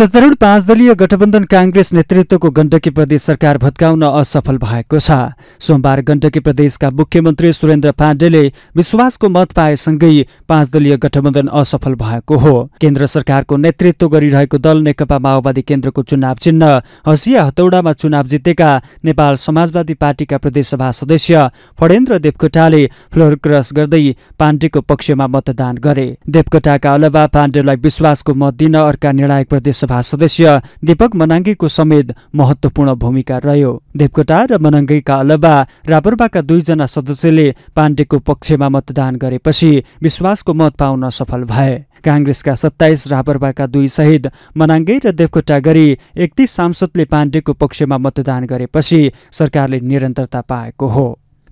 सत्तारूढ पाँच दलीय गठबन्धन कांग्रेस नेतृत्वको गण्डकी प्रदेश सरकार भत्काउन असफल भएको छ। सोमबार गण्डकी प्रदेशका मुख्यमन्त्री सुरेन्द्र पाण्डेले विश्वासको मत पाएसँगै पाँच दलीय गठबन्धन असफल भएको हो। केन्द्र सरकारको नेतृत्व गरिरहेको दल नेकपा माओवादी केन्द्रको चुनाव चिन्ह हसिया हतौडामा चुनाव जितेका नेपाल समाजवादी पार्टीका प्रदेशसभा सदस्य फडेन्द्र देवकोटाले फ्लोर क्रस गर्दै पाण्डेको पक्षमा मतदान गरे। देवकोटाका अलावा पाण्डेलाई विश्वासको मत दिन अर्का निर्णायक प्रदेशसभा सदस्य दीपक मनांगेको समेत महत्वपूर्ण भूमिका रह्यो। देवकोटा र मनांगेका अलावा रापरपाका दुईजना सदस्यले पाण्डेको पक्षमा मतदान गरेपछि विश्वासको मत पाउन सफल भए। कांग्रेसका 27 रापरपाका 2 सहित मनांगे र देवकोटा गरी 31 सांसदले पाण्डेको पक्षमा मतदान गरेपछि सरकारले निरन्तरता पाएको हो।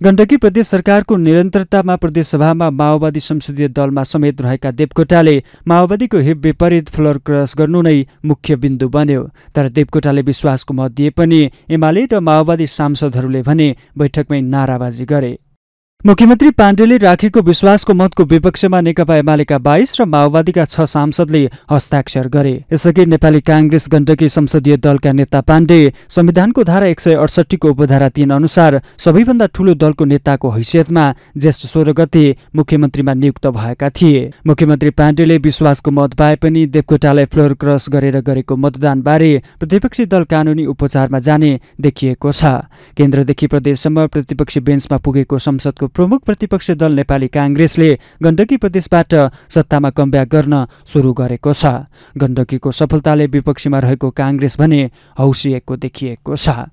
गण्डकी प्रदेश सरकारको निरन्तरतामा प्रदेशसभामा माओवादी संसदीय दलमा समेत रहेका देवकोटाले माओवादीको हिप विपरीत फ्लोर क्रस गर्नु नै मुख्य बिन्दु बन्यो। तर देवकोटाले विश्वासको मत दिए पनि एमाले र माओवादी सांसदहरूले भने बैठकमै नाराबाजी गरे। मुख्यमन्त्री पाण्डेले राखेको विश्वासको मतको विपक्षमा नेकपा एमालेका 22 र माओवादीका 6 सांसदले हस्ताक्षर गरे। यसअघि नेपाली कांग्रेस गण्डकी संसदीय दलका नेता पाण्डे संविधानको धारा 168 को उपधारा 3 अनुसार सबैभन्दा ठूलो दलको नेताको हैसियतमा ज्येष्ठ 16 गते मुख्यमन्त्रीमा नियुक्त भएका थिए। मुख्यमन्त्री पाण्डेले विश्वासको मत पाए पनि देवकोटालाई फ्लोर क्रस गरेर गरेको मतदानबारे प्रतिपक्षी दल कानुनी उपचारमा जाने देखिएको छ। केन्द्रदेखि प्रदेशसम्म प्रतिपक्षी बेन्चमा पुगेको संसदको प्रमुख प्रतिपक्षी दल नेपाली कांग्रेसले गण्डकी प्रदेशबाट सत्तामा कमब्याक गर्न सुरु गरेको छ। गण्डकीको सफलताले विपक्षमा रहेको कांग्रेस भने हौसिएको देखिएको छ।